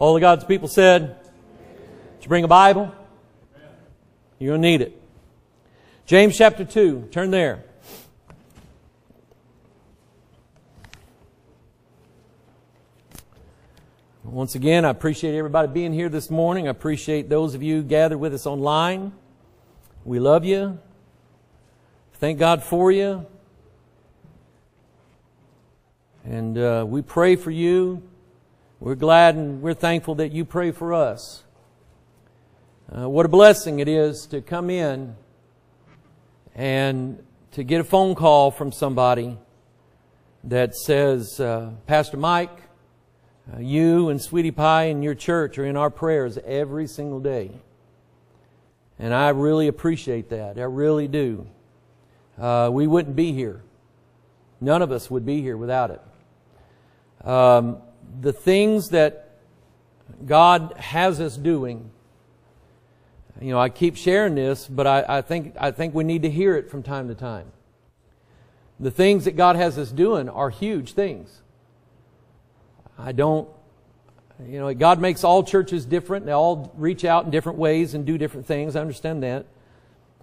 All of God's people said, amen. Did you bring a Bible? Amen. You're going to need it. James chapter 2. Turn there. Once again, I appreciate everybody being here this morning. I appreciate those of you gathered with us online. We love you. Thank God for you. And we pray for you. We're glad and we're thankful that you pray for us. What a blessing it is to come in and to get a phone call from somebody that says, Pastor Mike, you and Sweetie Pie and your church are in our prayers every single day. And I really appreciate that. I really do. We wouldn't be here. None of us would be here without it. The things that God has us doing, you know, I keep sharing this, but I think we need to hear it from time to time. The things that God has us doing are huge things. You know, God makes all churches different. They all reach out in different ways and do different things. I understand that.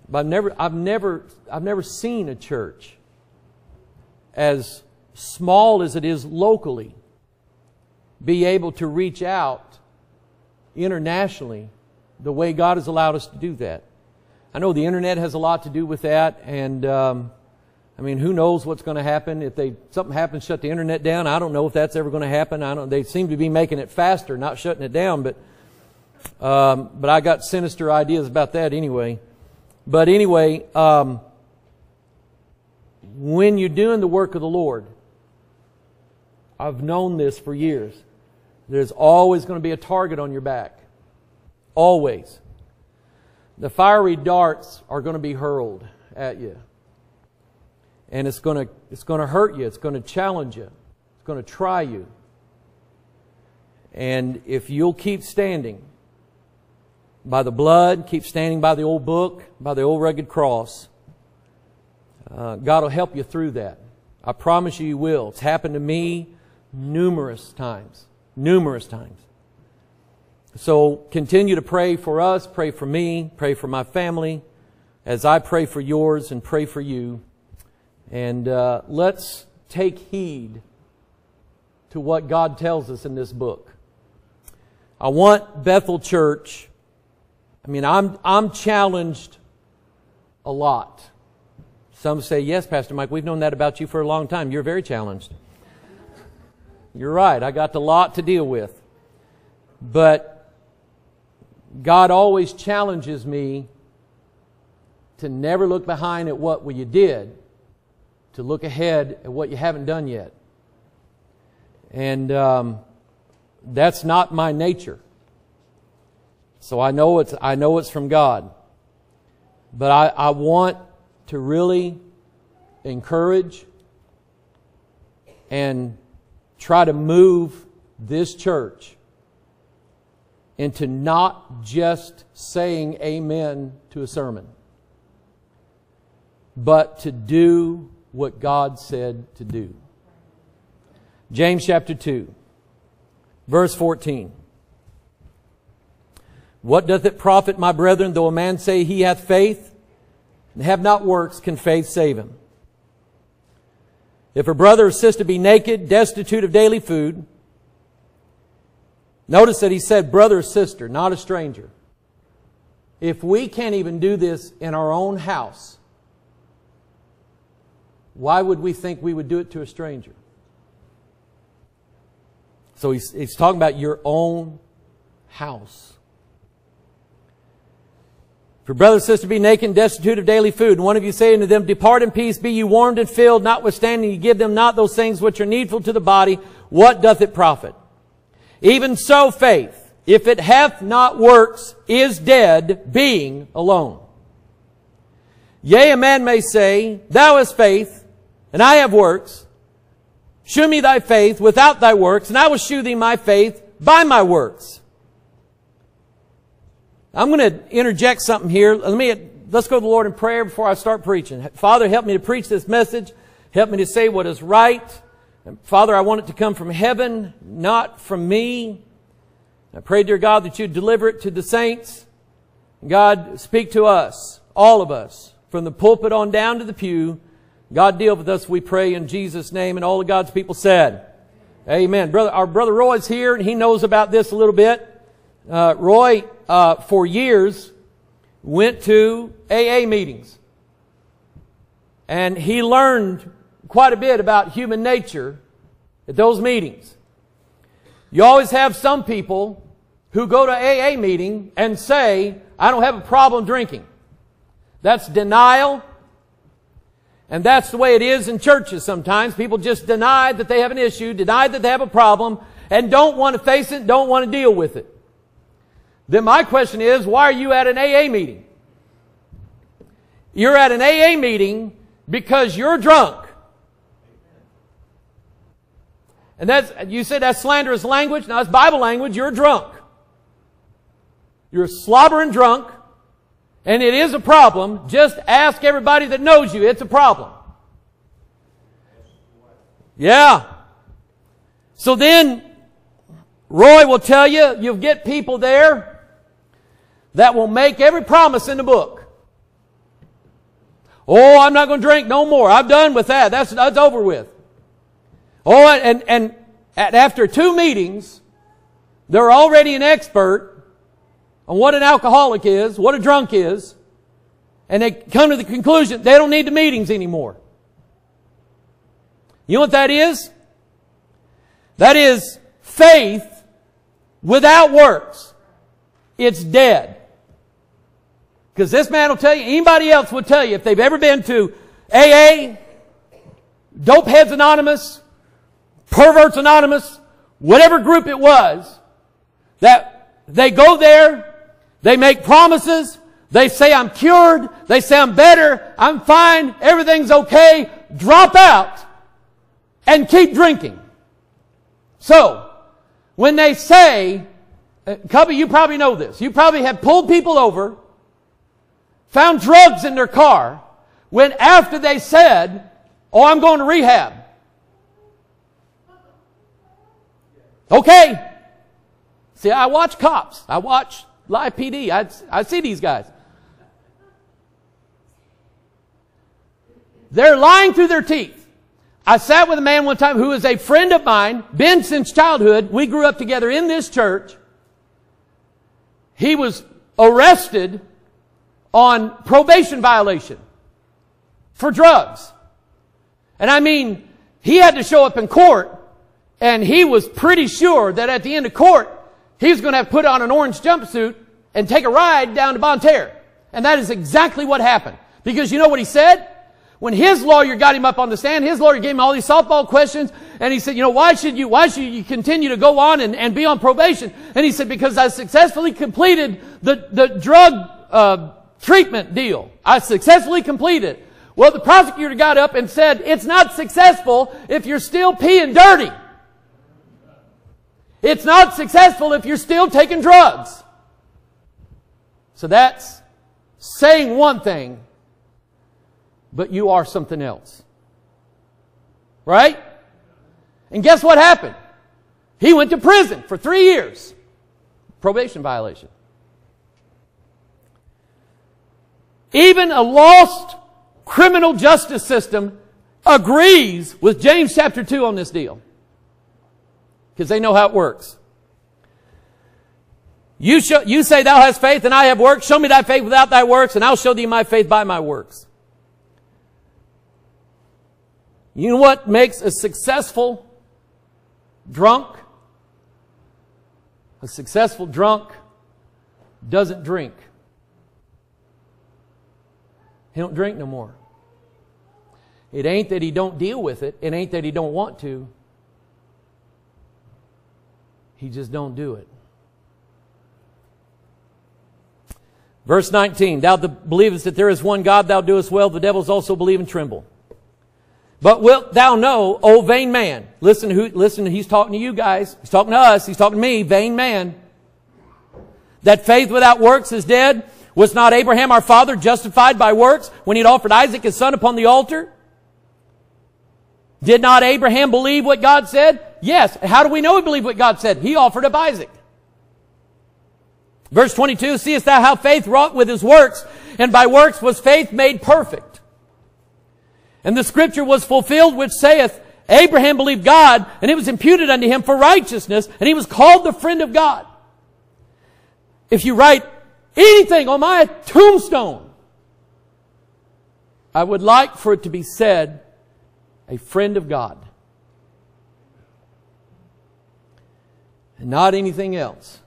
But I've never seen a church as small as it is locally be able to reach out internationally the way God has allowed us to do that. I know the internet has a lot to do with that, and I mean, who knows what's going to happen? If something happens, shut the internet down. I don't know if that's ever going to happen. They seem to be making it faster, not shutting it down. But I got sinister ideas about that anyway. But anyway, when you're doing the work of the Lord, I've known this for years. There's always going to be a target on your back. Always. The fiery darts are going to be hurled at you. And it's going to hurt you. It's going to challenge you. It's going to try you. And if you'll keep standing by the blood, keep standing by the old book, by the old rugged cross, God will help you through that. I promise you, He will. It's happened to me numerous times. Numerous times. So continue to pray for us, pray for me, pray for my family, as I pray for yours and pray for you. And let's take heed to what God tells us in this book. I want Bethel Church. I mean, I'm challenged a lot. Some say, yes, Pastor Mike, we've known that about you for a long time. You're very challenged. You're right. I got a lot to deal with. But God always challenges me to never look behind at what you did, to look ahead at what you haven't done yet. And that's not my nature. So I know it's from God. But I want to really encourage and try to move this church into not just saying amen to a sermon, but to do what God said to do. James chapter 2, verse 14. What doth it profit, my brethren, though a man say he hath faith, and have not works, can faith save him? If a brother or sister be naked, destitute of daily food. Notice that he said brother or sister, not a stranger. If we can't even do this in our own house, why would we think we would do it to a stranger? So he's talking about your own house. For brother and sister be naked and destitute of daily food, and one of you say unto them, depart in peace, be ye warmed and filled, notwithstanding ye give them not those things which are needful to the body, what doth it profit? Even so faith, if it hath not works, is dead, being alone. Yea, a man may say, thou hast faith, and I have works. Shew me thy faith without thy works, and I will shew thee my faith by my works. I'm going to interject something here. Let's go to the Lord in prayer before I start preaching. Father, help me to preach this message. Help me to say what is right. And Father, I want it to come from heaven, not from me. I pray, dear God, that you'd deliver it to the saints. God, speak to us, all of us, from the pulpit on down to the pew. God, deal with us, we pray in Jesus' name. And all of God's people said, amen. Our brother Roy's here, and he knows about this a little bit. Roy, for years, went to AA meetings. And he learned quite a bit about human nature at those meetings. You always have some people who go to AA meeting and say, I don't have a problem drinking. That's denial. And that's the way it is in churches sometimes. People just deny that they have an issue, deny that they have a problem, and don't want to face it, don't want to deal with it. Then my question is, why are you at an AA meeting? You're at an AA meeting because you're drunk. And you said that's slanderous language. No, it's Bible language. You're drunk. You're slobbering drunk. And it is a problem. Just ask everybody that knows you. It's a problem. Yeah. So then, Roy will tell you, you'll get people there that will make every promise in the book. Oh, I'm not going to drink no more. I'm done with that. That's over with. Oh, and after two meetings, they're already an expert on what an alcoholic is, what a drunk is, and they come to the conclusion they don't need the meetings anymore. You know what that is? That is faith without works. It's dead. Because this man will tell you, anybody else will tell you, if they've ever been to AA, Dopeheads Anonymous, Perverts Anonymous, whatever group it was, that they go there, they make promises. They say, I'm cured. They say, I'm better. I'm fine. Everything's okay. Drop out and keep drinking. So, when they say, Cubby, you probably know this. You probably have pulled people over, found drugs in their car, when after they said, oh, I'm going to rehab. Okay. See, I watch Cops. I watch Live PD. I see these guys. They're lying through their teeth. I sat with a man one time who is a friend of mine, been since childhood. We grew up together in this church. He was arrested on probation violation for drugs. And I mean, he had to show up in court, and he was pretty sure that at the end of court, he was going to have to put on an orange jumpsuit and take a ride down to Bon Terre. And that is exactly what happened. Because you know what he said? When his lawyer got him up on the stand, his lawyer gave him all these softball questions, and he said, you know, why should you continue to go on and be on probation? And he said, because I successfully completed the drug treatment deal. I successfully completed it. Well, the prosecutor got up and said, it's not successful if you're still peeing dirty. It's not successful if you're still taking drugs. So that's saying one thing, but you are something else. Right? And guess what happened? He went to prison for 3 years. Probation violation. Even a lost criminal justice system agrees with James chapter 2 on this deal. Because they know how it works. You say, thou hast faith and I have works. Show me thy faith without thy works, and I'll show thee my faith by my works. You know what makes a successful drunk? A successful drunk doesn't drink. He don't drink no more. It ain't that he don't deal with it. It ain't that he don't want to. He just don't do it. Verse 19, thou believest that there is one God, thou doest well. The devils also believe and tremble. But wilt thou know, O vain man? Listen, he's talking to you guys. He's talking to us. He's talking to me, vain man. That faith without works is dead. Was not Abraham our father justified by works when he had offered Isaac his son upon the altar? Did not Abraham believe what God said? Yes. How do we know he believed what God said? He offered up Isaac. Verse 22, seest thou how faith wrought with his works, and by works was faith made perfect. And the scripture was fulfilled which saith, Abraham believed God, and it was imputed unto him for righteousness, and he was called the friend of God. If you write anything on my tombstone, I would like for it to be said, a friend of God. And not anything else.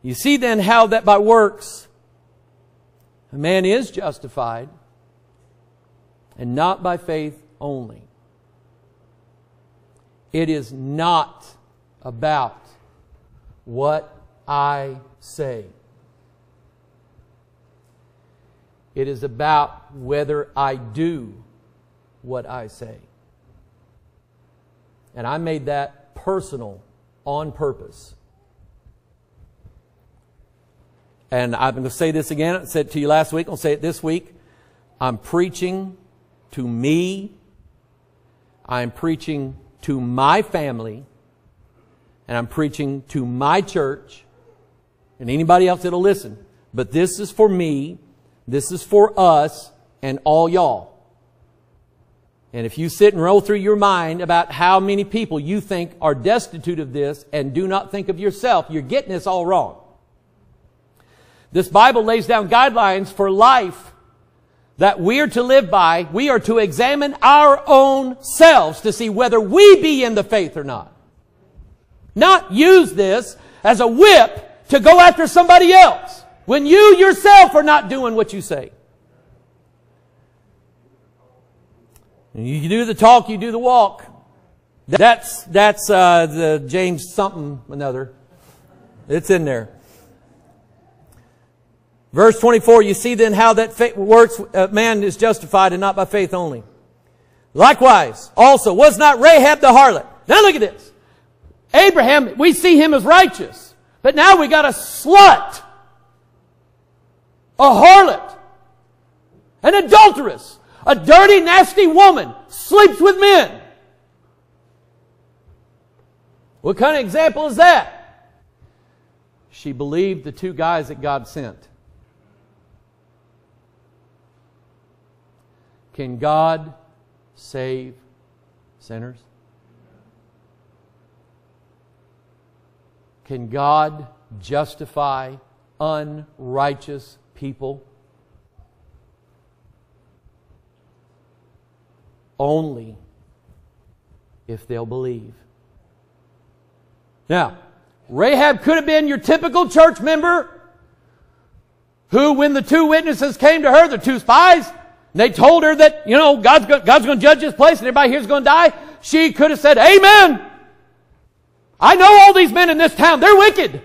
You see then how that by works a man is justified, and not by faith only. It is not about what I say. It is about whether I do what I say. And I made that personal on purpose. And I'm going to say this again. I said it to you last week. I'll say it this week. I'm preaching to me. I'm preaching to my family. And I'm preaching to my church. And anybody else that'll listen. But this is for me. This is for us and all y'all. And if you sit and roll through your mind about how many people you think are destitute of this and do not think of yourself, you're getting this all wrong. This Bible lays down guidelines for life that we are to live by. We are to examine our own selves to see whether we be in the faith or not. Not use this as a whip to go after somebody else when you yourself are not doing what you say. You do the talk, you do the walk. That's the James something another. It's in there. Verse 24, you see then how that faith works, man is justified and not by faith only. Likewise, also, was not Rahab the harlot? Now look at this. Abraham, we see him as righteous. But now we got a slut. A harlot. An adulteress. A dirty, nasty woman. Sleeps with men. What kind of example is that? She believed the two guys that God sent. Can God save sinners? Can God justify unrighteous people? Only if they'll believe. Now, Rahab could have been your typical church member who, when the two witnesses came to her, the two spies, they told her that, you know, God's going to judge this place and everybody here's going to die. She could have said, Amen. I know all these men in this town. They're wicked.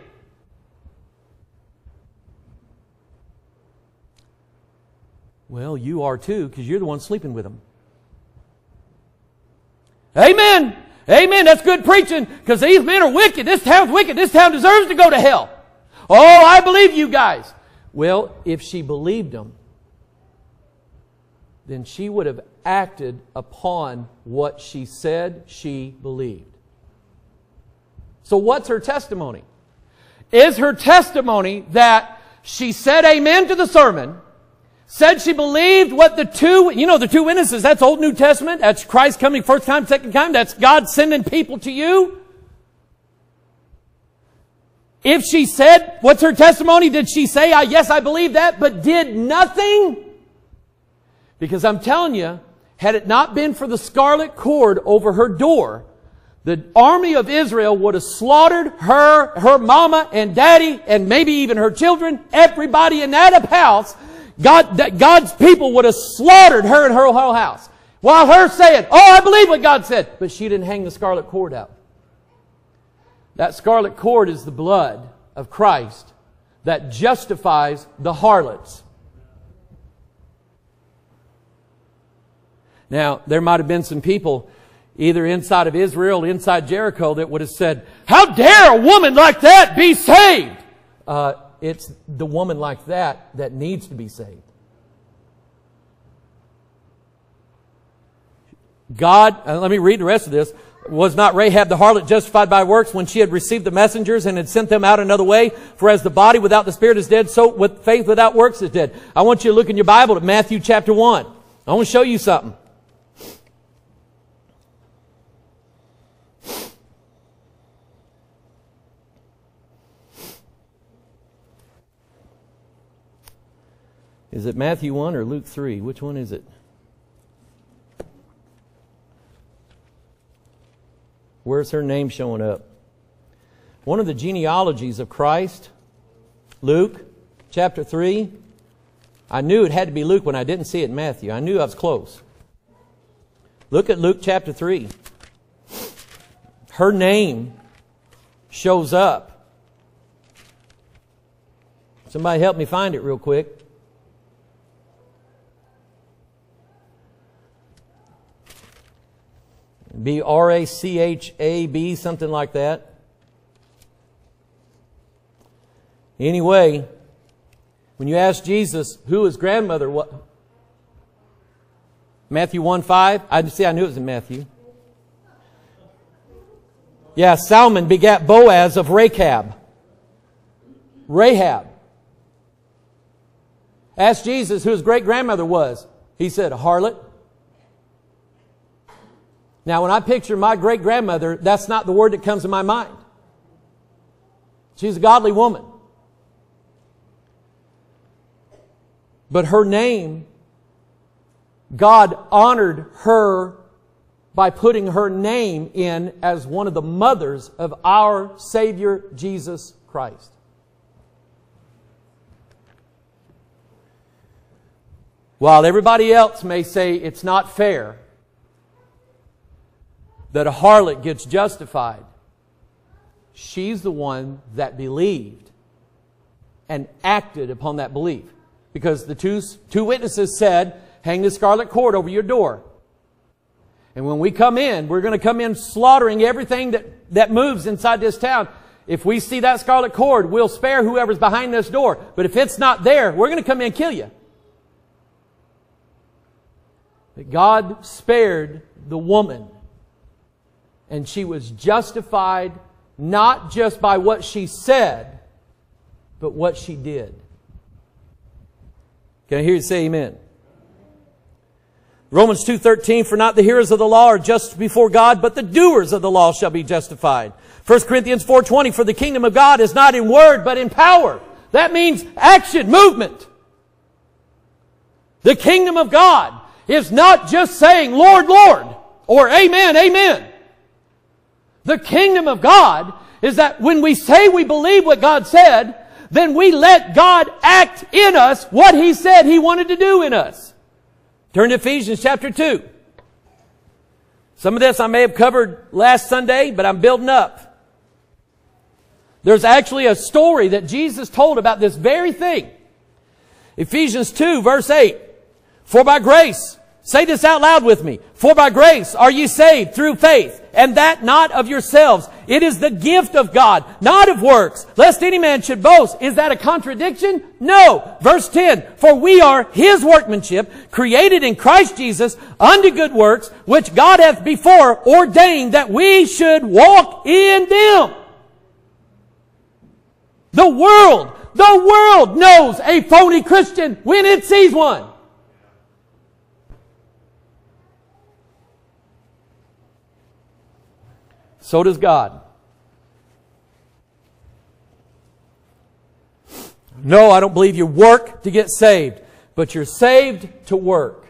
Well, you are too, because you're the one sleeping with them. Amen. Amen. That's good preaching, because these men are wicked. This town's wicked. This town deserves to go to hell. Oh, I believe you guys. Well, if she believed them, then she would have acted upon what she said she believed. So what's her testimony? Is her testimony that she said amen to the sermon, said she believed what the two witnesses, that's Old New Testament, that's Christ coming first time, second time, that's God sending people to you. If she said, what's her testimony? Did she say, yes, I believe that, but did nothing? Because I'm telling you, had it not been for the scarlet cord over her door, the army of Israel would have slaughtered her mama and daddy, and maybe even her children, everybody in that house. God's people would have slaughtered her and her whole house. While her saying, I believe what God said. But she didn't hang the scarlet cord out. That scarlet cord is the blood of Christ that justifies the harlots. Now, there might have been some people either inside of Israel or inside Jericho that would have said, how dare a woman like that be saved? It's the woman like that that needs to be saved. God, let me read the rest of this. Was not Rahab the harlot justified by works when she had received the messengers and had sent them out another way? For as the body without the spirit is dead, so with faith without works is dead. I want you to look in your Bible at Matthew chapter 1. I want to show you something. Is it Matthew 1 or Luke 3? Which one is it? Where's her name showing up? One of the genealogies of Christ, Luke chapter 3. I knew it had to be Luke when I didn't see it in Matthew. I knew I was close. Look at Luke chapter 3. Her name shows up. Somebody help me find it real quick. Be R-A-C-H-A-B, something like that. Anyway, when you ask Jesus who his grandmother was, Matthew 1:5. I knew it was in Matthew. Yeah, Salmon begat Boaz of Rahab. Rahab. Ask Jesus who his great grandmother was. He said, a harlot. Now, when I picture my great-grandmother, that's not the word that comes to my mind. She's a godly woman. But her name, God honored her by putting her name in as one of the mothers of our Savior, Jesus Christ. While everybody else may say it's not fair that a harlot gets justified, she's the one that believed and acted upon that belief. Because the two witnesses said, hang the scarlet cord over your door. And when we come in, we're going to come in slaughtering everything that moves inside this town. If we see that scarlet cord, we'll spare whoever's behind this door. But if it's not there, we're going to come in and kill you. But God spared the woman. And she was justified not just by what she said, but what she did. Can I hear you say amen? Romans 2:13, for not the hearers of the law are just before God, but the doers of the law shall be justified. 1 Corinthians 4:20, for the kingdom of God is not in word, but in power. That means action, movement. The kingdom of God is not just saying, Lord, Lord, or amen, amen. The kingdom of God is that when we say we believe what God said, then we let God act in us what He said He wanted to do in us. Turn to Ephesians chapter 2. Some of this I may have covered last Sunday, but I'm building up. There's actually a story that Jesus told about this very thing. Ephesians 2 verse 8. For by grace, say this out loud with me. For by grace are ye saved through faith, and that not of yourselves. It is the gift of God, not of works, lest any man should boast. Is that a contradiction? No. Verse 10, for we are His workmanship, created in Christ Jesus, unto good works, which God hath before ordained that we should walk in them. The world knows a phony Christian when it sees one. So does God. No, I don't believe you work to get saved, but you're saved to work.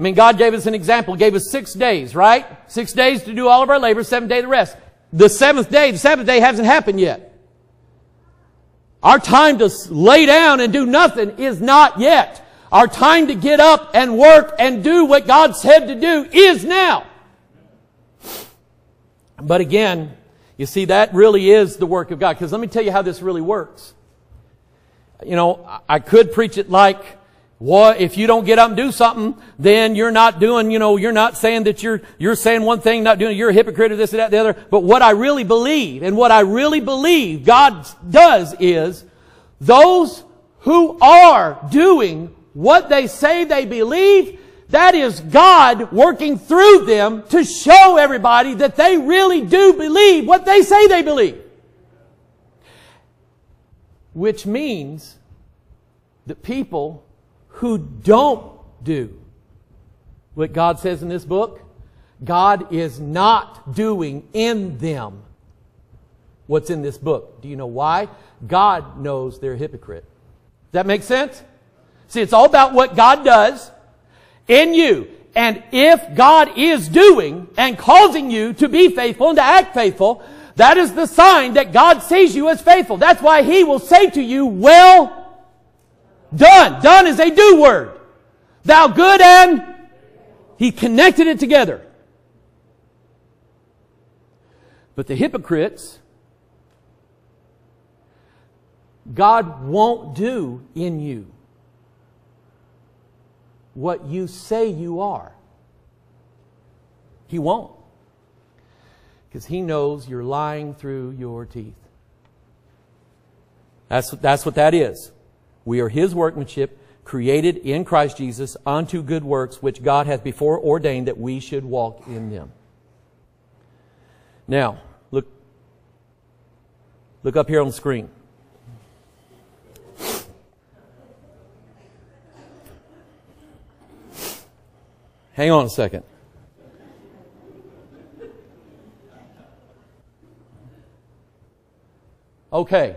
I mean, God gave us an example. He gave us 6 days, right? 6 days to do all of our labor, 7th day the rest. The seventh day hasn't happened yet. Our time to lay down and do nothing is not yet. Our time to get up and work and do what God said to do is now. But again, you see, that really is the work of God. Because let me tell you how this really works. You know, I could preach it like, what if you don't get up and do something, then you're not doing, you know, you're not saying that you're saying one thing, not doing it, you're a hypocrite or this and that, the other. But what I really believe, and what I really believe God does is, those who are doing what they say they believe, That is God working through them to show everybody that they really do believe what they say they believe. Which means that people who don't do what God says in this book, God is not doing in them what's in this book. Do you know why? God knows they're a hypocrite. Does that make sense? See, it's all about what God does in you. And if God is doing and causing you to be faithful and to act faithful, that is the sign that God sees you as faithful. That's why He will say to you, well done. Done is a do word. Thou good and... He connected it together. But the hypocrites, God won't do in you what you say you are. He won't. Because He knows you're lying through your teeth. That's what that is. We are His workmanship, created in Christ Jesus unto good works, which God hath before ordained that we should walk in them. Now, look up here on the screen. Hang on a second. Okay.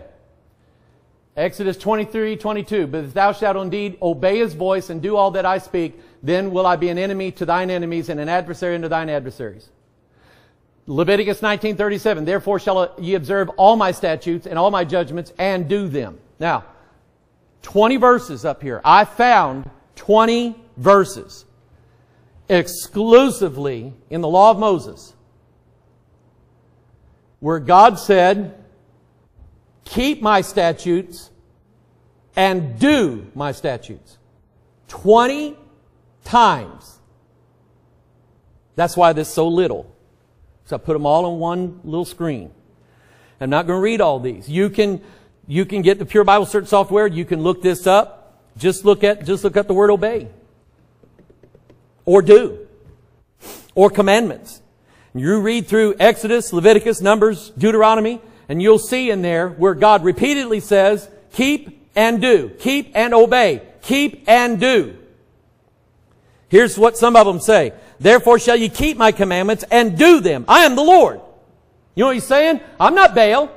Exodus 23:22. But if thou shalt indeed obey His voice and do all that I speak, then will I be an enemy to thine enemies and an adversary unto thine adversaries. Leviticus 19:37. Therefore shall ye observe all my statutes and all my judgments and do them. Now, 20 verses up here. I found 20 verses exclusively in the law of Moses where God said, keep my statutes and do my statutes. 20 times. That's why there's so little. So I put them all on one little screen. I'm not going to read all these. You can get the Pure Bible Search software. You can look this up. Just look up the word obey. Or do. Or commandments. And you read through Exodus, Leviticus, Numbers, Deuteronomy, and you'll see in there where God repeatedly says, keep and do. Keep and obey. Keep and do. Here's what some of them say. Therefore shall ye keep my commandments and do them. I am the Lord. You know what He's saying? I'm not Baal.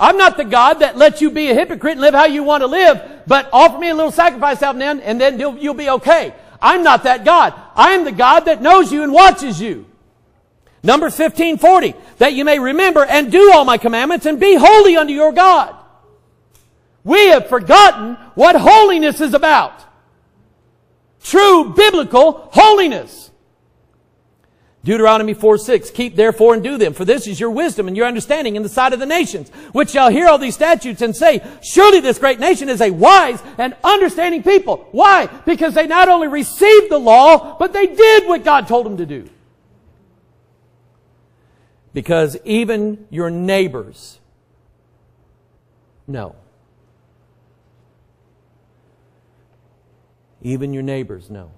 I'm not the God that lets you be a hypocrite and live how you want to live, but offer me a little sacrifice out and then you'll be okay. I'm not that God. I am the God that knows you and watches you. Numbers 15:40, that you may remember and do all my commandments and be holy unto your God. We have forgotten what holiness is about. True biblical holiness. Deuteronomy 4:6, keep therefore and do them, for this is your wisdom and your understanding in the sight of the nations, which shall hear all these statutes and say, surely this great nation is a wise and understanding people. Why? Because they not only received the law, but they did what God told them to do. Because even your neighbors know. Even your neighbors know.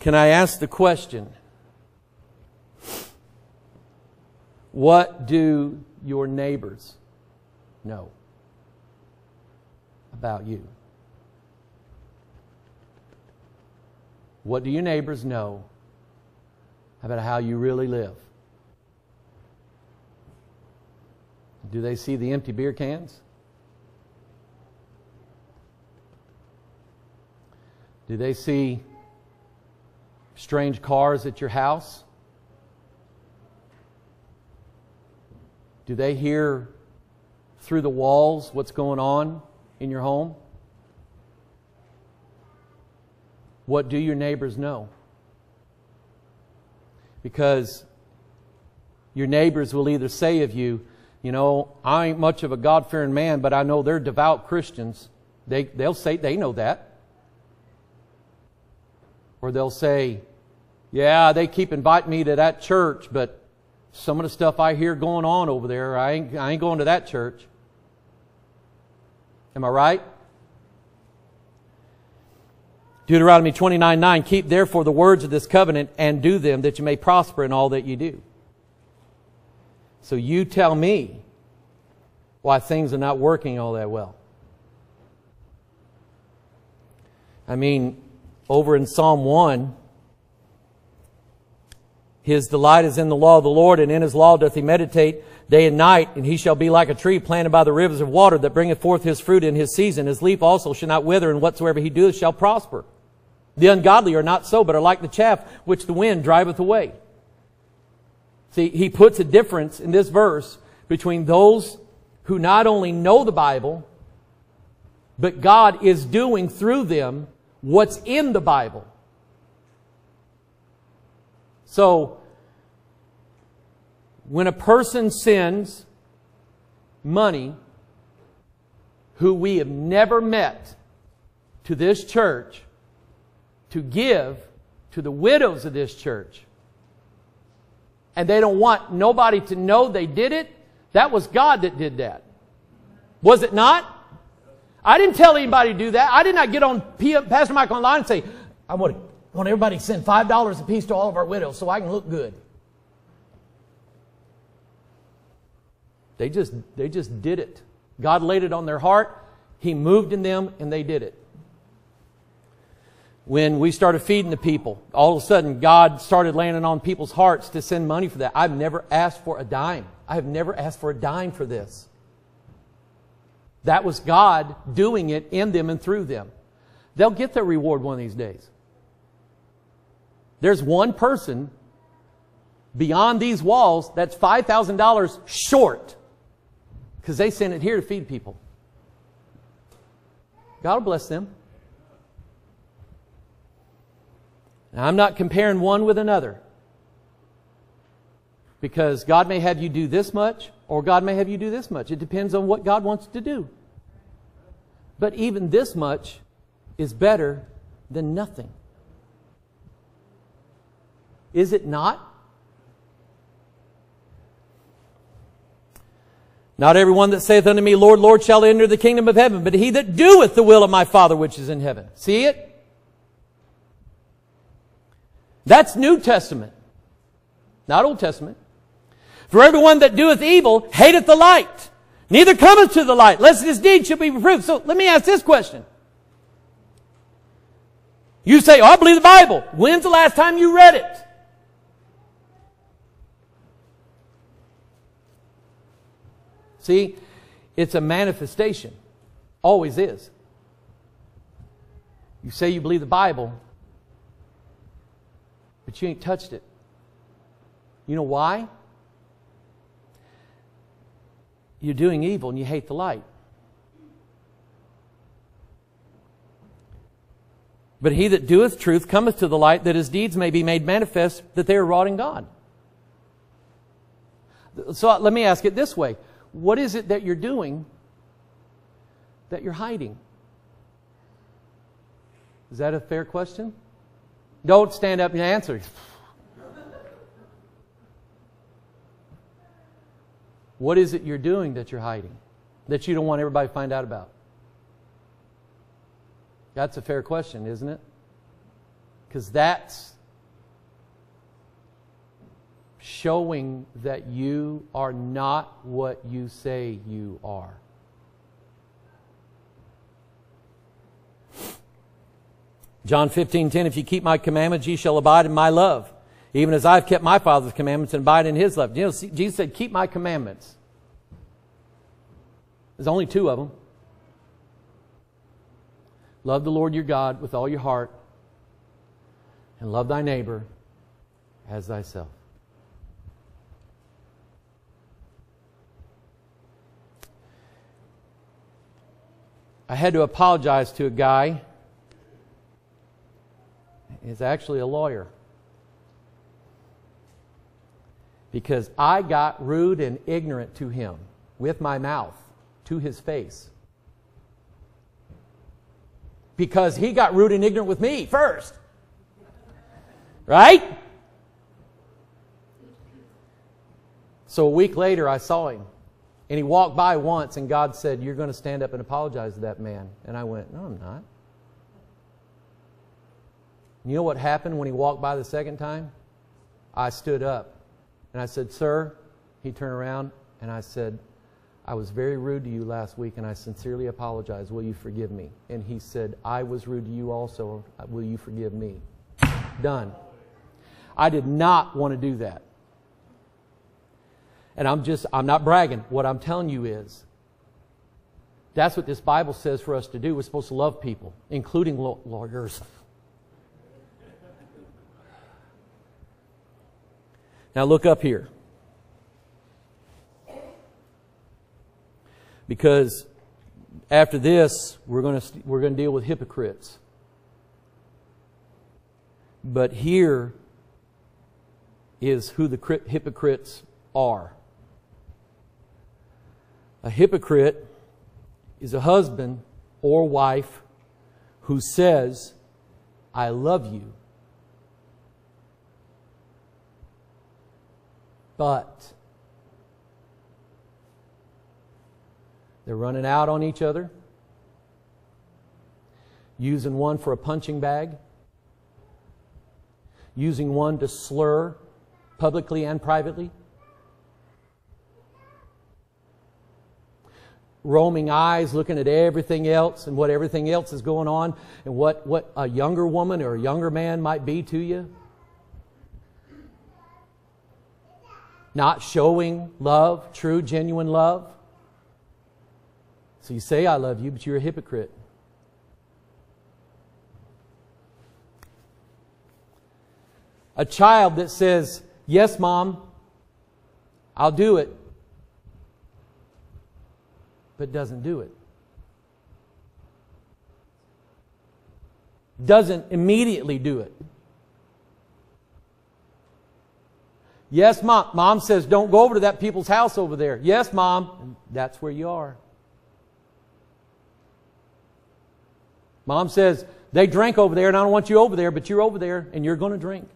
Can I ask the question? What do your neighbors know about you? What do your neighbors know about how you really live? Do they see the empty beer cans? Do they see strange cars at your house? Do they hear through the walls what's going on in your home? What do your neighbors know? Because your neighbors will either say of you, you know, I ain't much of a God-fearing man, but I know they're devout Christians. They'll say they know that. Or they'll say, yeah, they keep inviting me to that church, but some of the stuff I hear going on over there, I ain't going to that church. Am I right? Deuteronomy 29:9, keep therefore the words of this covenant and do them, that you may prosper in all that you do. So you tell me why things are not working all that well. I mean, over in Psalm 1, his delight is in the law of the Lord, and in his law doth he meditate day and night, and he shall be like a tree planted by the rivers of water, that bringeth forth his fruit in his season. His leaf also shall not wither, and whatsoever he doeth shall prosper. The ungodly are not so, but are like the chaff which the wind driveth away. See, he puts a difference in this verse between those who not only know the Bible, but God is doing through them what's in the Bible. So, when a person sends money who we have never met to this church to give to the widows of this church, and they don't want nobody to know they did it, that was God that did that. Was it not? I didn't tell anybody to do that. I did not get on Pastor Mike online and say, I want everybody to send $5 a piece to all of our widows so I can look good. They just did it. God laid it on their heart. He moved in them, and they did it. When we started feeding the people, all of a sudden God started landing on people's hearts to send money for that. I've never asked for a dime. I have never asked for a dime for this. That was God doing it in them and through them. They'll get their reward one of these days. There's one person beyond these walls that's $5,000 short, because they sent it here to feed people. God will bless them. Now, I'm not comparing one with another, because God may have you do this much, or God may have you do this much. It depends on what God wants to do. But even this much is better than nothing. Is it not? Not everyone that saith unto me, Lord, Lord, shall enter the kingdom of heaven, but he that doeth the will of my Father which is in heaven. See it? That's New Testament, not Old Testament. For everyone that doeth evil hateth the light, neither cometh to the light, lest his deed should be reproved. So let me ask this question. You say, oh, I believe the Bible. When's the last time you read it? See, it's a manifestation. Always is. You say you believe the Bible, but you ain't touched it. You know why? You're doing evil and you hate the light. But he that doeth truth cometh to the light, that his deeds may be made manifest, that they are wrought in God. So let me ask it this way. What is it that you're doing that you're hiding? Is that a fair question? Don't stand up and answer. What is it you're doing that you're hiding, that you don't want everybody to find out about? That's a fair question, isn't it? Because that's showing that you are not what you say you are. John 15:10, if you keep my commandments, ye shall abide in my love, even as I've kept my Father's commandments and abide in his love. You know, Jesus said, keep my commandments. There's only two of them. Love the Lord your God with all your heart, and love thy neighbor as thyself. I had to apologize to a guy. He's actually a lawyer. Because I got rude and ignorant to him with my mouth, to his face. Because he got rude and ignorant with me first. Right? So a week later I saw him. And he walked by once, and God said, you're going to stand up and apologize to that man. And I went, no, I'm not. You know what happened when he walked by the second time? I stood up and I said, "Sir." He turned around and I said, "I was very rude to you last week and I sincerely apologize. Will you forgive me?" And he said, "I was rude to you also. Will you forgive me?" Done. I did not want to do that. And I'm not bragging. What I'm telling you is, that's what this Bible says for us to do. We're supposed to love people, including lawyers. Now look up here. Because after this, we're going to deal with hypocrites. But here is who the hypocrites are. A hypocrite is a husband or wife who says, "I love you," but they're running out on each other, using one for a punching bag, using one to slur publicly and privately, roaming eyes looking at everything else and what everything else is going on and what a younger woman or a younger man might be to you. Not showing love, true, genuine love. So you say, "I love you," but you're a hypocrite. A child that says, "Yes, Mom, I'll do it," but doesn't do it. Doesn't immediately do it. "Yes, Mom." Mom says, "Don't go over to that people's house over there." "Yes, Mom." And that's where you are. Mom says, "They drank over there and I don't want you over there," but you're over there and you're going to drink.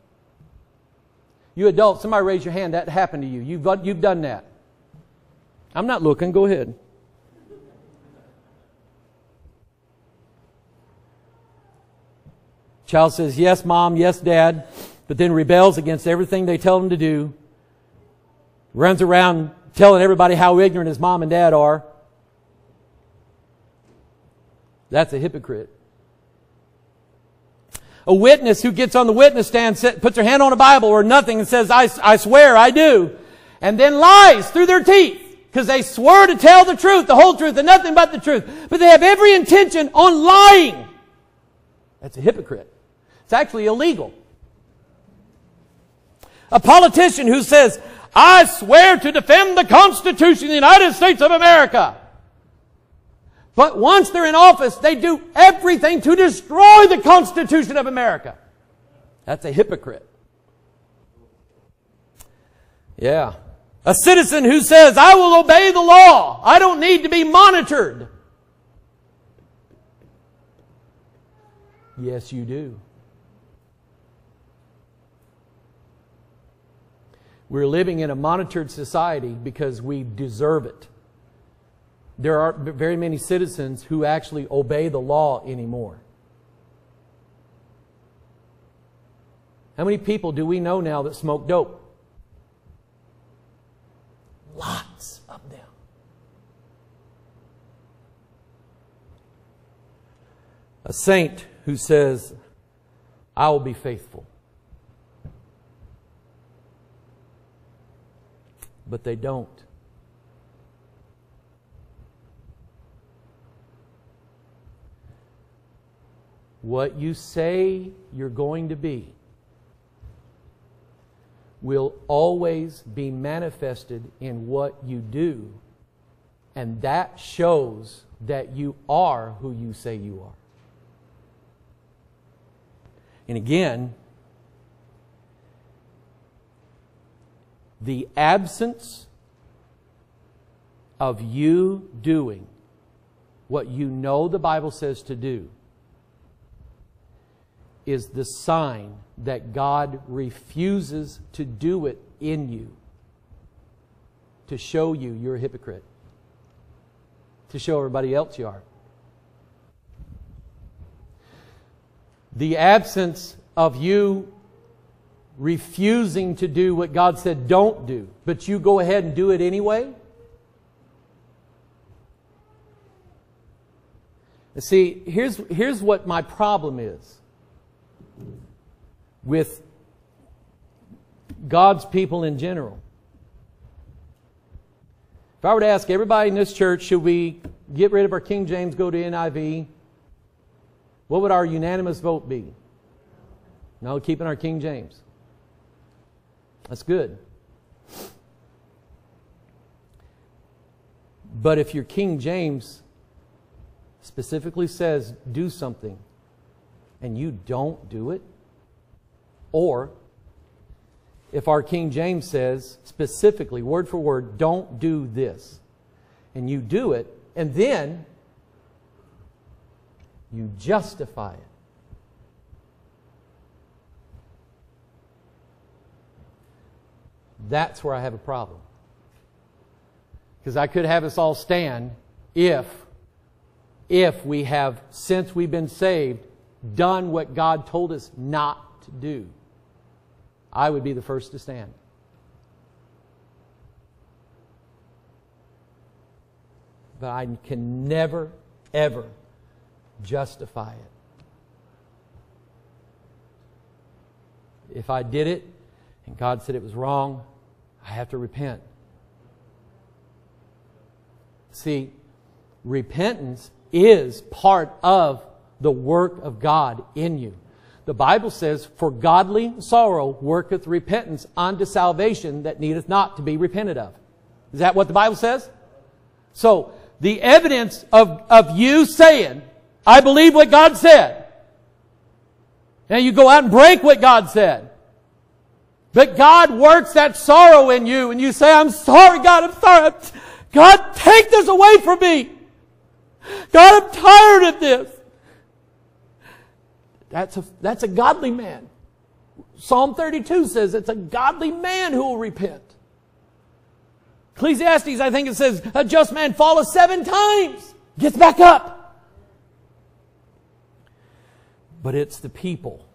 You adults, somebody raise your hand. That happened to you. You've done that. I'm not looking. Go ahead. Child says, "Yes, Mom, yes, Dad," but then rebels against everything they tell him to do. Runs around telling everybody how ignorant his mom and dad are. That's a hypocrite. A witness who gets on the witness stand, puts her hand on a Bible or nothing and says, I swear, I do. And then lies through their teeth because they swore to tell the truth, the whole truth, and nothing but the truth. But they have every intention on lying. That's a hypocrite. It's actually illegal. A politician who says, "I swear to defend the Constitution of the United States of America." But once they're in office, they do everything to destroy the Constitution of America. That's a hypocrite. Yeah. A citizen who says, "I will obey the law. I don't need to be monitored." Yes, you do. We're living in a monitored society because we deserve it. There are very many citizens who actually obey the law anymore. How many people do we know now that smoke dope? Lots of them. A saint who says, "I will be faithful," but they don't. What you say you're going to be will always be manifested in what you do, and that shows that you are who you say you are. And again, the absence of you doing what you know the Bible says to do is the sign that God refuses to do it in you, to show you you're a hypocrite, to show everybody else you are. The absence of you refusing to do what God said don't do, but you go ahead and do it anyway? See, here's what my problem is with God's people in general. If I were to ask everybody in this church, should we get rid of our King James, go to NIV, what would our unanimous vote be? No, keeping our King James. That's good. But if your King James specifically says do something and you don't do it, or if our King James says specifically, word for word, don't do this, and you do it, and then you justify it. That's where I have a problem. Because I could have us all stand if we have, since we've been saved, done what God told us not to do. I would be the first to stand. But I can never, ever justify it. If I did it and God said it was wrong, I have to repent. See, repentance is part of the work of God in you. The Bible says, for godly sorrow worketh repentance unto salvation that needeth not to be repented of. Is that what the Bible says? So, the evidence of you saying, I believe what God said. Now you go out and break what God said. But God works that sorrow in you and you say, I'm sorry, God, I'm sorry. God, take this away from me. God, I'm tired of this. That's a godly man. Psalm 32 says it's a godly man who will repent. Ecclesiastes, I think it says, a just man falleth 7 times. Gets back up. But it's the people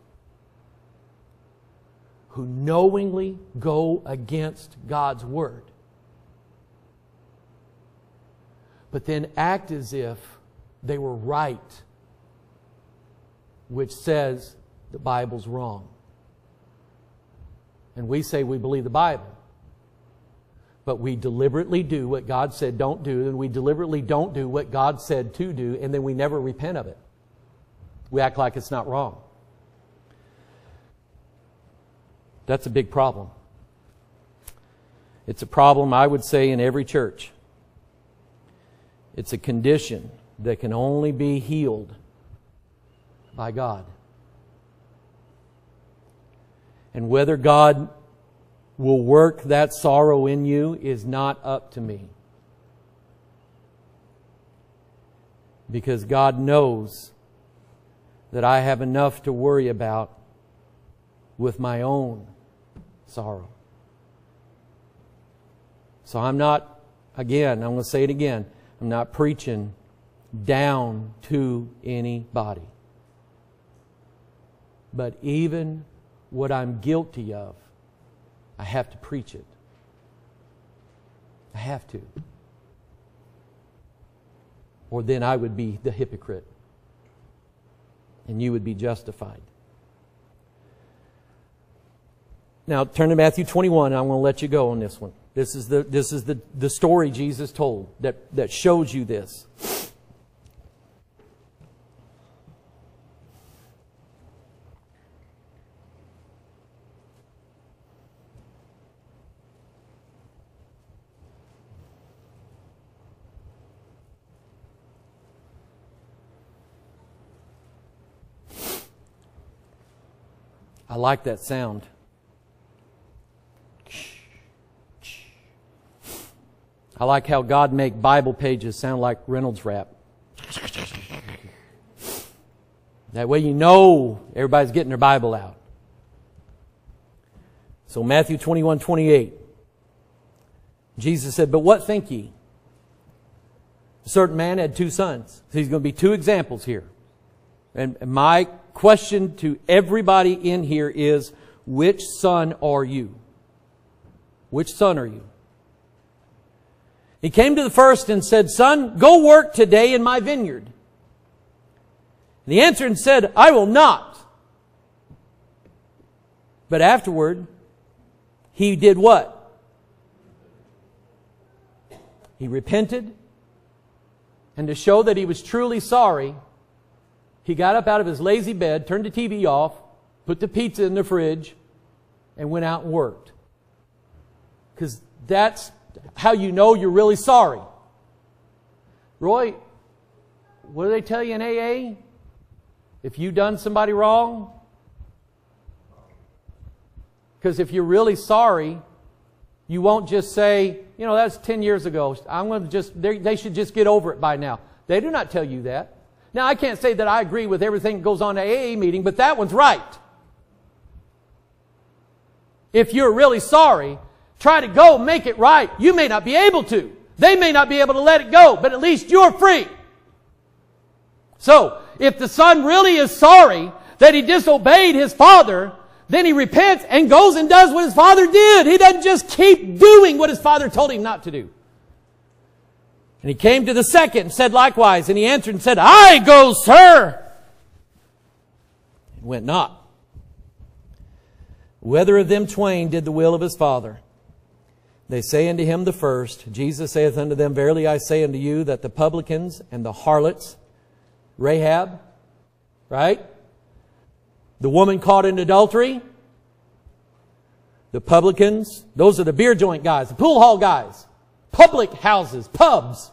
who knowingly go against God's word, but then act as if they were right, which says the Bible's wrong. And we say we believe the Bible, but we deliberately do what God said don't do, and we deliberately don't do what God said to do, and then we never repent of it. We act like it's not wrong. That's a big problem. It's a problem, I would say, in every church. It's a condition that can only be healed by God. And whether God will work that sorrow in you is not up to me. Because God knows that I have enough to worry about with my own sorrow. So I'm not, again, I'm going to say it again, I'm not preaching down to anybody. But even what I'm guilty of, I have to preach it. I have to. Or then I would be the hypocrite. And you would be justified. Now turn to Matthew 21. I'm going to let you go on this one. This is the story Jesus told that shows you this. I like that sound. I like how God make Bible pages sound like Reynolds rap. That way you know everybody's getting their Bible out. So Matthew 21:28. Jesus said, but what think ye? A certain man had 2 sons. So he's going to be 2 examples here. And my question to everybody in here is, which son are you? Which son are you? He came to the first and said, Son, go work today in my vineyard. And he answered and said, I will not. But afterward, he did what? He repented. And to show that he was truly sorry, he got up out of his lazy bed, turned the TV off, put the pizza in the fridge, and went out and worked. Because that's how you know you're really sorry. Roy, what do they tell you in AA? If you've done somebody wrong? Because if you're really sorry, you won't just say, you know, that's 10 years ago. I'm going to just, they should just get over it by now. They do not tell you that. Now, I can't say that I agree with everything that goes on at the AA meeting, but that one's right. If you're really sorry, try to go make it right. You may not be able to. They may not be able to let it go, but at least you're free. So, if the son really is sorry that he disobeyed his father, then he repents and goes and does what his father did. He doesn't just keep doing what his father told him not to do. And he came to the second and said likewise. And he answered and said, I go, sir. And went not. Whether of them twain did the will of his father? They say unto him the first. Jesus saith unto them, Verily I say unto you that the publicans and the harlots, Rahab, right? The woman caught in adultery. The publicans. Those are the beer joint guys. The pool hall guys. Public houses. Pubs.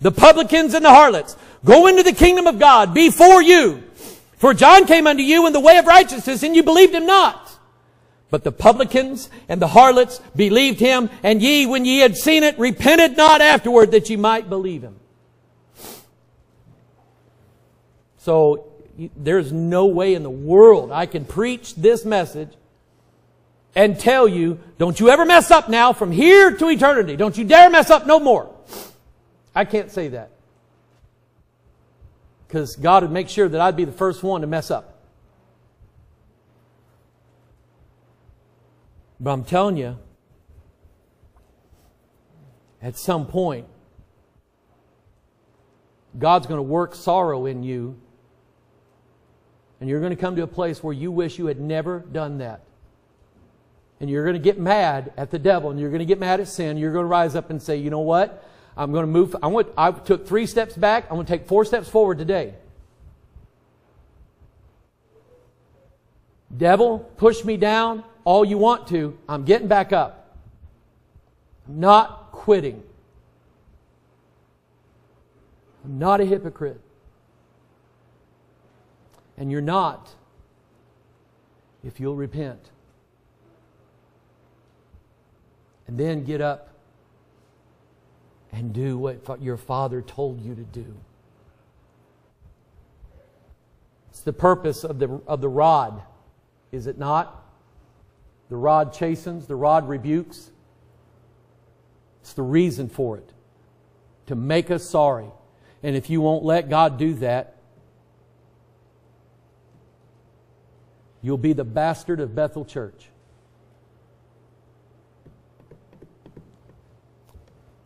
The publicans and the harlots. Go into the kingdom of God before you. For John came unto you in the way of righteousness, and you believed him not. But the publicans and the harlots believed him. And ye, when ye had seen it, repented not afterward that ye might believe him. So, there's no way in the world I can preach this message and tell you, don't you ever mess up now from here to eternity. Don't you dare mess up no more. I can't say that. Because God would make sure that I'd be the first one to mess up. But I'm telling you, at some point, God's going to work sorrow in you. And you're going to come to a place where you wish you had never done that. And you're going to get mad at the devil. And you're going to get mad at sin. You're going to rise up and say, you know what? I'm going to move. I took 3 steps back. I'm going to take 4 steps forward today. Devil, push me down all you want to. I'm getting back up. I'm not quitting. I'm not a hypocrite. And you're not if you'll repent. And then get up and do what your father told you to do. It's the purpose of the rod, is it not? The rod chastens, the rod rebukes. It's the reason for it. To make us sorry. And if you won't let God do that, you'll be the bastard of Bethel Church.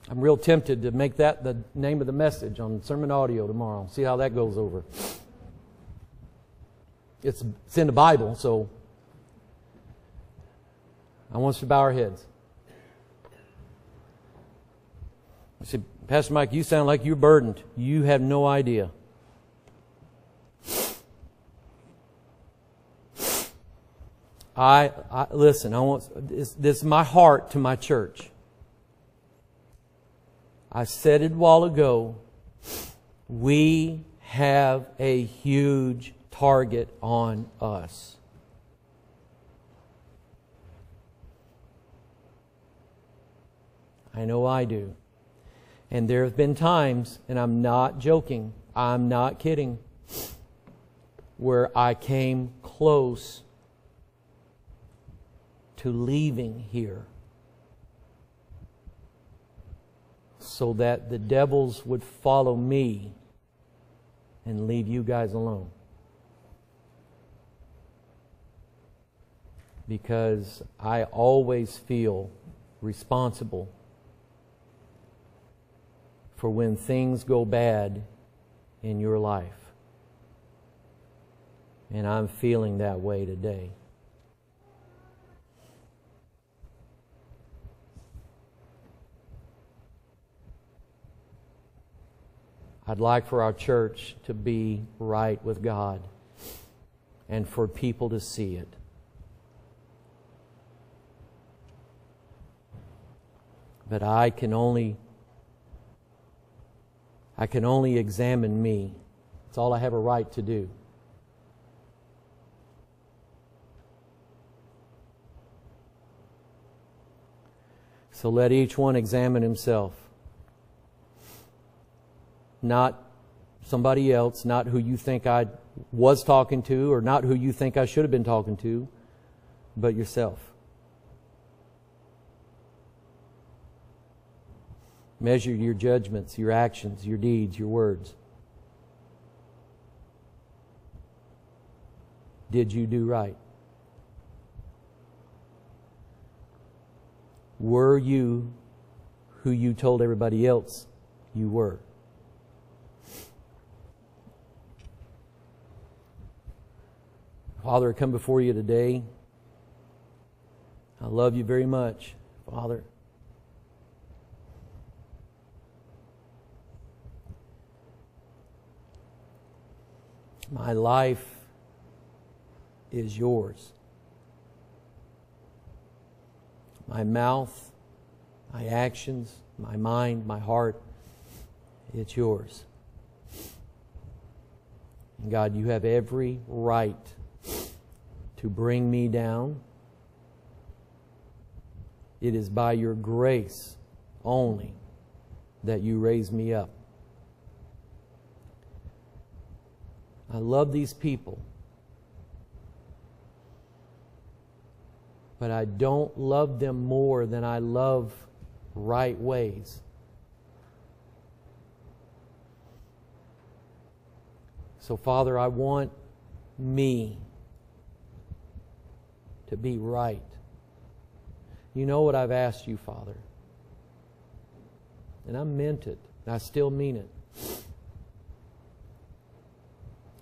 I'm real tempted to make that the name of the message on sermon audio tomorrow. See how that goes over. It's in the Bible, so I want us to bow our heads. I said, Pastor Mike, you sound like you're burdened. You have no idea. Listen, I want this is my heart to my church. I said it a while ago. We have a huge target on us. I know I do. And there have been times, and I'm not joking, I'm not kidding, where I came close to leaving here so that the devils would follow me and leave you guys alone. Because I always feel responsible for when things go bad in your life. And I'm feeling that way today. I'd like for our church to be right with God and for people to see it. But I can only examine me. It's all I have a right to do. So let each one examine himself. Not somebody else, not who you think I was talking to, or not who you think I should have been talking to, but yourself. Measure your judgments, your actions, your deeds, your words. Did you do right? Were you who you told everybody else you were? Father, I come before you today. I love you very much, Father. My life is yours. My mouth, my actions, my mind, my heart, it's yours. And God, you have every right to bring me down. It is by your grace only that you raise me up. I love these people, but I don't love them more than I love right ways. So, Father, I want me to be right. You know what I've asked you, Father. And I meant it. And I still mean it.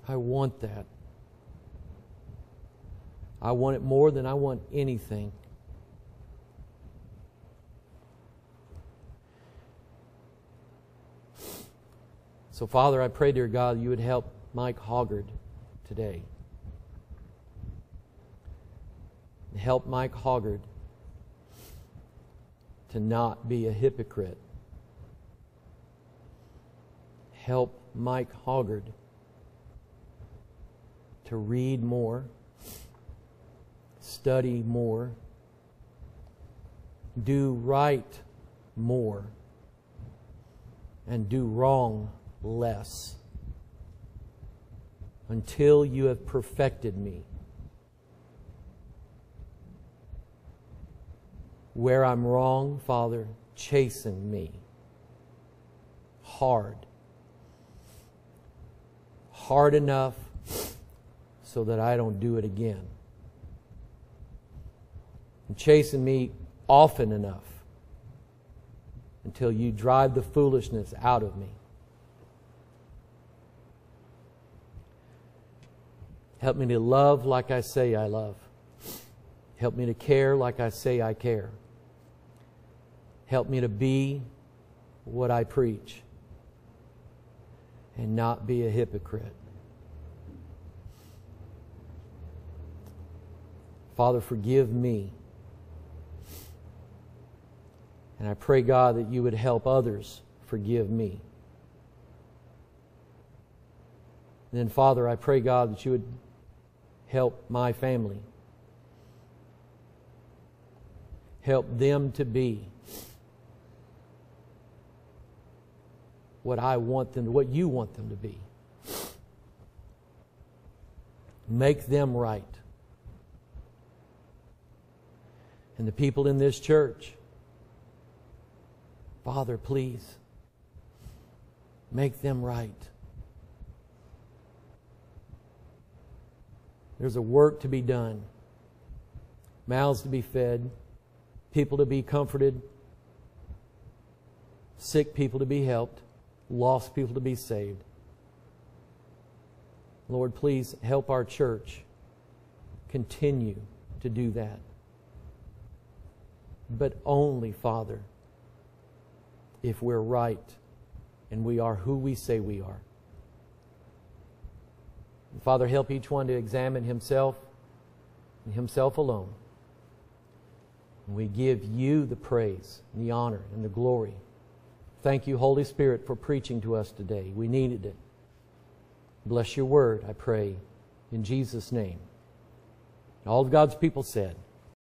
I want that. I want it more than I want anything. So, Father, I pray, dear God, you would help Mike Hoggard today. Help Mike Hoggard to not be a hypocrite. Help Mike Hoggard to read more, study more, do right more, and do wrong less, until you have perfected me. Where I'm wrong, Father, chasten me hard. Hard enough so that I don't do it again. And chasten me often enough until you drive the foolishness out of me. Help me to love like I say I love. Help me to care like I say I care. Help me to be what I preach and not be a hypocrite. Father, forgive me. And I pray, God, that you would help others forgive me. And then, Father, I pray, God, that you would help my family. Help them to be what I want them to, what you want them to be. Make them right. And the people in this church, Father, please, make them right. There's a work to be done. Mouths to be fed. People to be comforted. Sick people to be helped. Lost people to be saved. Lord, please help our church continue to do that. But only, Father, if we're right and we are who we say we are. And Father, help each one to examine himself and himself alone. And we give you the praise, and the honor, and the glory. Thank you, Holy Spirit, for preaching to us today. We needed it. Bless your word, I pray, in Jesus' name. All of God's people said,